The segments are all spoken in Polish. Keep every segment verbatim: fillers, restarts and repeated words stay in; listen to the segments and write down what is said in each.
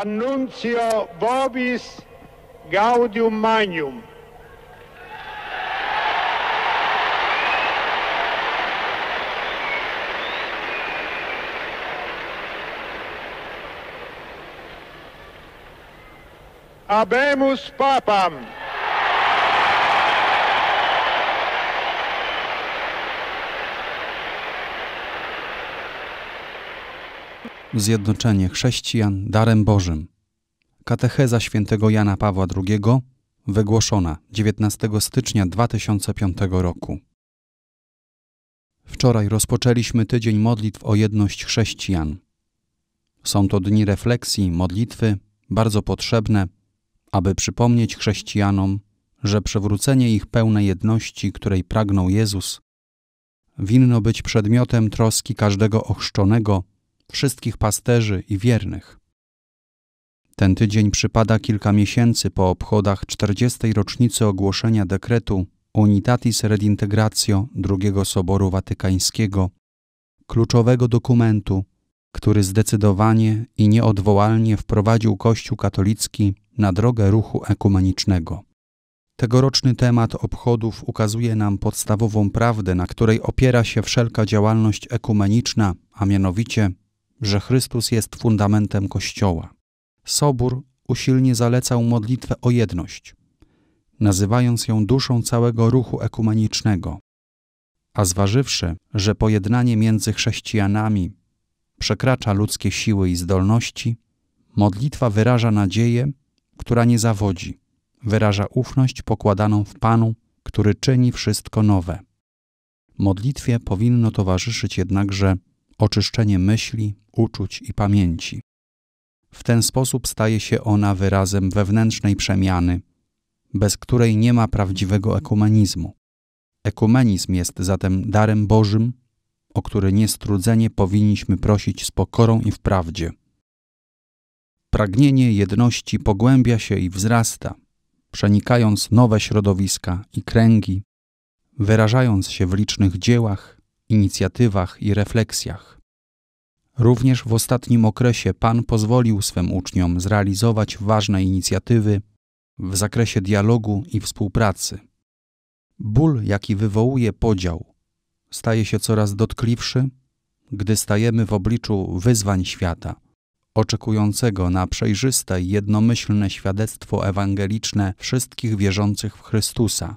Annuntio Vobis Gaudium Magnum. Habemus Papam. Zjednoczenie chrześcijan darem Bożym. Katecheza św. Jana Pawła drugiego wygłoszona dziewiętnastego stycznia dwa tysiące piątego roku. Wczoraj rozpoczęliśmy tydzień modlitw o jedność chrześcijan. Są to dni refleksji, modlitwy, bardzo potrzebne, aby przypomnieć chrześcijanom, że przywrócenie ich pełnej jedności, której pragnął Jezus, winno być przedmiotem troski każdego ochrzczonego, wszystkich pasterzy i wiernych. Ten tydzień przypada kilka miesięcy po obchodach czterdziestej rocznicy ogłoszenia dekretu Unitatis Redintegratio drugiego Soboru Watykańskiego, kluczowego dokumentu, który zdecydowanie i nieodwołalnie wprowadził Kościół katolicki na drogę ruchu ekumenicznego. Tegoroczny temat obchodów ukazuje nam podstawową prawdę, na której opiera się wszelka działalność ekumeniczna, a mianowicie, że Chrystus jest fundamentem Kościoła. Sobór usilnie zalecał modlitwę o jedność, nazywając ją duszą całego ruchu ekumenicznego. A zważywszy, że pojednanie między chrześcijanami przekracza ludzkie siły i zdolności, modlitwa wyraża nadzieję, która nie zawodzi, wyraża ufność pokładaną w Panu, który czyni wszystko nowe. Modlitwie powinno towarzyszyć jednakże oczyszczenie myśli, uczuć i pamięci. W ten sposób staje się ona wyrazem wewnętrznej przemiany, bez której nie ma prawdziwego ekumenizmu. Ekumenizm jest zatem darem Bożym, o który niestrudzenie powinniśmy prosić z pokorą i w prawdzie. Pragnienie jedności pogłębia się i wzrasta, przenikając nowe środowiska i kręgi, wyrażając się w licznych dziełach, inicjatywach i refleksjach. Również w ostatnim okresie Pan pozwolił swym uczniom zrealizować ważne inicjatywy w zakresie dialogu i współpracy. Ból, jaki wywołuje podział, staje się coraz dotkliwszy, gdy stajemy w obliczu wyzwań świata, oczekującego na przejrzyste i jednomyślne świadectwo ewangeliczne wszystkich wierzących w Chrystusa.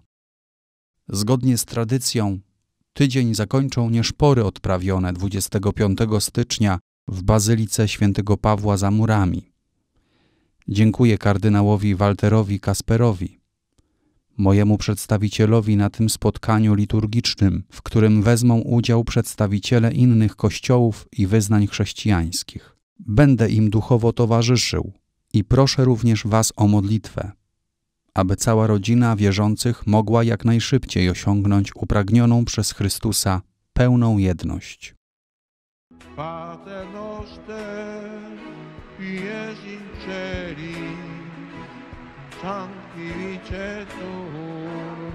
Zgodnie z tradycją, tydzień zakończą nieszpory odprawione dwudziestego piątego stycznia w Bazylice św. Pawła za murami. Dziękuję kardynałowi Walterowi Kasperowi, mojemu przedstawicielowi na tym spotkaniu liturgicznym, w którym wezmą udział przedstawiciele innych kościołów i wyznań chrześcijańskich. Będę im duchowo towarzyszył i proszę również Was o modlitwę, aby cała rodzina wierzących mogła jak najszybciej osiągnąć upragnioną przez Chrystusa pełną jedność. Pater noster, ies in celi, sanctificetur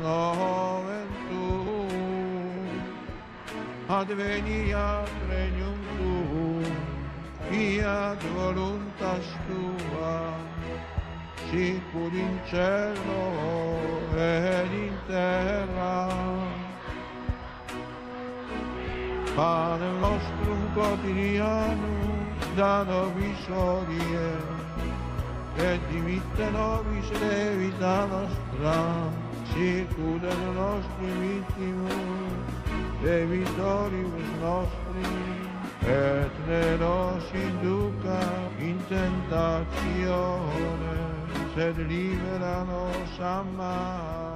nomen tuum, adveniat regnum tuum, fiat voluntas tua, sicur in cielo et in terra. Panem nostrum quotidianum da nobis odie, et dimitte nobis debita nostra, sicur et nostri vittimus debitoribus nostri, et ne nos induca in tentatione, sed libera nos a male.